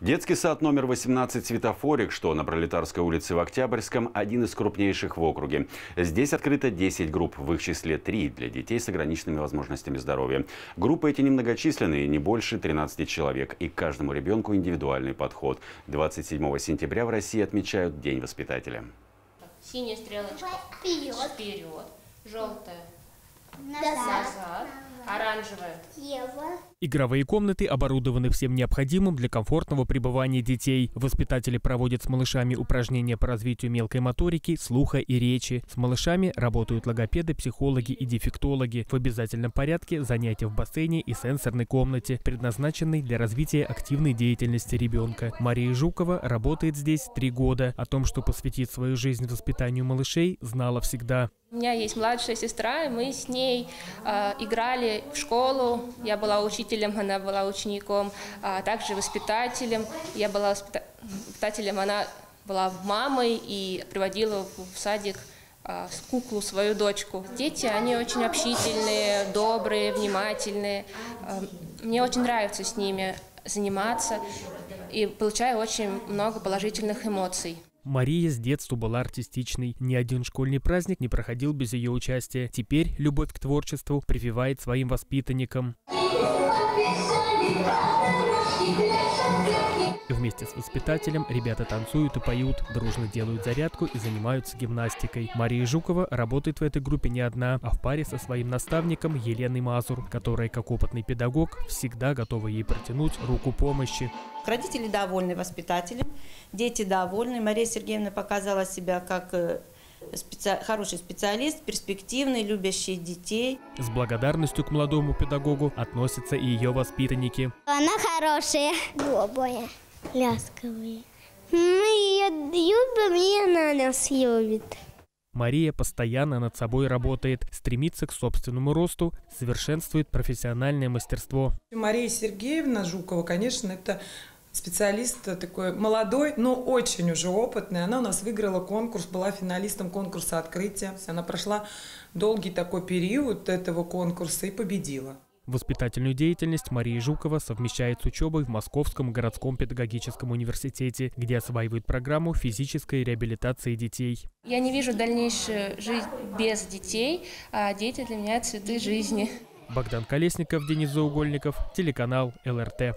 Детский сад номер 18 «Светофорик», что на Пролетарской улице в Октябрьском, один из крупнейших в округе. Здесь открыто 10 групп, в их числе 3 для детей с ограниченными возможностями здоровья. Группы эти немногочисленные, не больше 13 человек, и к каждому ребенку индивидуальный подход. 27 сентября в России отмечают День воспитателя. Синяя стрелочка вперед, желтая назад. Оранжевая. Игровые комнаты оборудованы всем необходимым для комфортного пребывания детей. Воспитатели проводят с малышами упражнения по развитию мелкой моторики, слуха и речи. С малышами работают логопеды, психологи и дефектологи. В обязательном порядке занятия в бассейне и сенсорной комнате, предназначенной для развития активной деятельности ребенка. Мария Жукова работает здесь 3 года. О том, что посвятит свою жизнь воспитанию малышей, знала всегда. У меня есть младшая сестра, и мы с ней играли в школу. Я была учителем, она была учеником, а также воспитателем. Я была воспитателем, она была мамой и приводила в садик с куклу свою дочку. Дети, они очень общительные, добрые, внимательные. Мне очень нравится с ними заниматься и получаю очень много положительных эмоций. Мария с детства была артистичной. Ни один школьный праздник не проходил без ее участия. Теперь любовь к творчеству прививает своим воспитанникам. Вместе с воспитателем ребята танцуют и поют, дружно делают зарядку и занимаются гимнастикой. Мария Жукова работает в этой группе не одна, а в паре со своим наставником Еленой Мазур, которая, как опытный педагог, всегда готова ей протянуть руку помощи. Родители довольны воспитателем, дети довольны. Мария Сергеевна показала себя как хороший специалист, перспективный, любящий детей. С благодарностью к молодому педагогу относятся и ее воспитанники. Она хорошая, добрая, ласковая. Мы ее любим, и она нас любит. Мария постоянно над собой работает, стремится к собственному росту, совершенствует профессиональное мастерство. Мария Сергеевна Жукова, конечно, это специалист такой молодой, но очень уже опытный. Она у нас выиграла конкурс, была финалистом конкурса открытия. Она прошла долгий такой период этого конкурса и победила. Воспитательную деятельность Мария Жукова совмещает с учебой в Московском городском педагогическом университете, где осваивает программу физической реабилитации детей. Я не вижу дальнейшую жизнь без детей, а дети для меня цветы жизни. Богдан Колесников, Денис Заугольников, телеканал ЛРТ.